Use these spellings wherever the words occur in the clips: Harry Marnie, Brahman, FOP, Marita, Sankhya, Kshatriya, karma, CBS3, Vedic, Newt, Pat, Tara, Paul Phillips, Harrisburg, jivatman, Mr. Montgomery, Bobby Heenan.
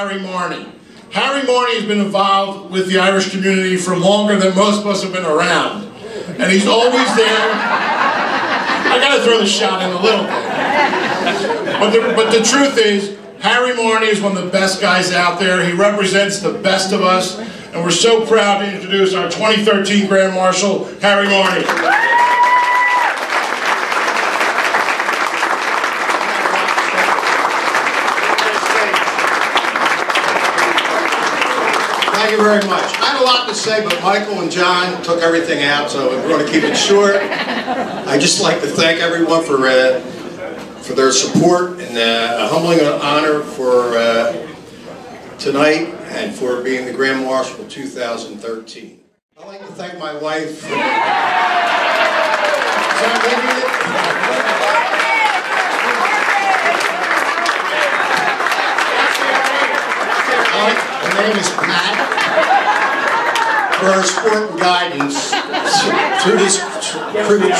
Harry Marnie. Harry Marnie has been involved with the Irish community for longer than most of us have been around. And he's always there. I gotta throw the shot in a little bit. But the truth is, Harry Marnie is one of the best guys out there. He represents the best of us. And we're so proud to introduce our 2013 Grand Marshal, Harry Marnie. Thank you very much. I had a lot to say, but Michael and John took everything out, so we're going to keep it short. I'd just like to thank everyone for their support and a humbling honor for tonight and for being the Grand Marshal 2013. I'd like to thank my wife. For... Her name is Pat. For her support and guidance through this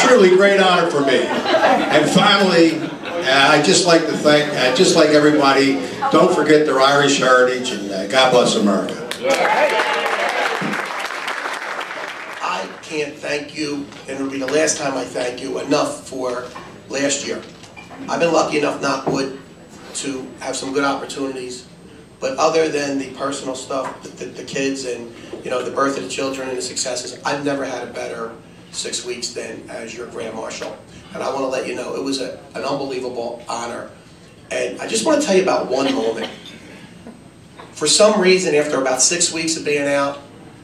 truly great honor for me. And finally, I'd just like to thank, just like everybody, don't forget their Irish heritage, and God bless America. I can't thank you, and it'll be the last time I thank you, enough for last year. I've been lucky enough, knock wood, to have some good opportunities. But other than the personal stuff, the kids and, you know, the birth of the children and the successes, I've never had a better 6 weeks than as your Grand Marshal. And I want to let you know, it was an unbelievable honor. And I just want to tell you about one moment. For some reason, after about 6 weeks of being out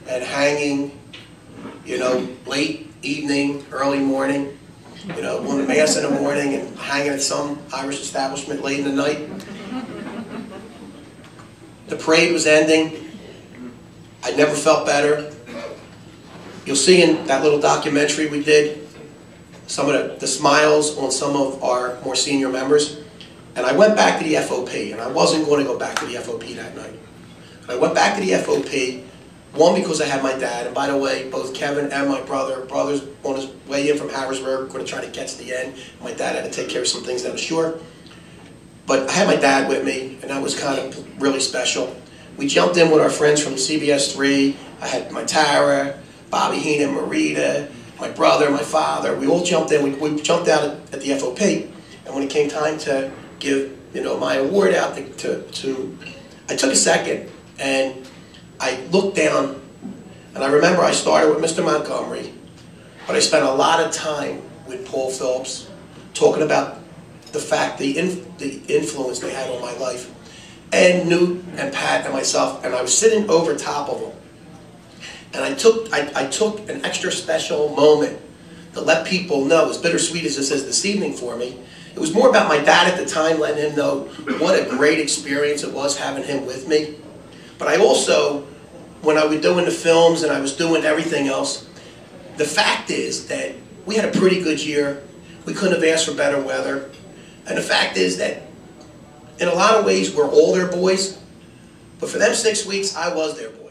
and hanging, you know, late evening, early morning, you know, going to mass in the morning and hanging at some Irish establishment late in the night, the parade was ending. I never felt better. You'll see in that little documentary we did some of the smiles on some of our more senior members. And I went back to the FOP, and I wasn't going to go back to the FOP that night. And I went back to the FOP, one, because I had my dad. And by the way, both Kevin and my brother's on his way in from Harrisburg, going to try to catch the end. My dad had to take care of some things that was short. But I had my dad with me, and that was kind of really special. We jumped in with our friends from CBS3. I had my Tara, Bobby Heenan, Marita, my brother, my father. We all jumped in. We jumped out at the FOP, and when it came time to give, you know, my award out to I took a second, and I looked down, and I remember I started with Mr. Montgomery, but I spent a lot of time with Paul Phillips talking about the fact, the influence they had on my life, and Newt and Pat and myself, and I was sitting over top of them. And I took an extra special moment to let people know, as bittersweet as this is this evening for me, it was more about my dad at the time, letting him know what a great experience it was having him with me. But I also, when I was doing the films and I was doing everything else, the fact is that we had a pretty good year. We couldn't have asked for better weather. And the fact is that, in a lot of ways, we're all their boys, but for them 6 weeks, I was their boy.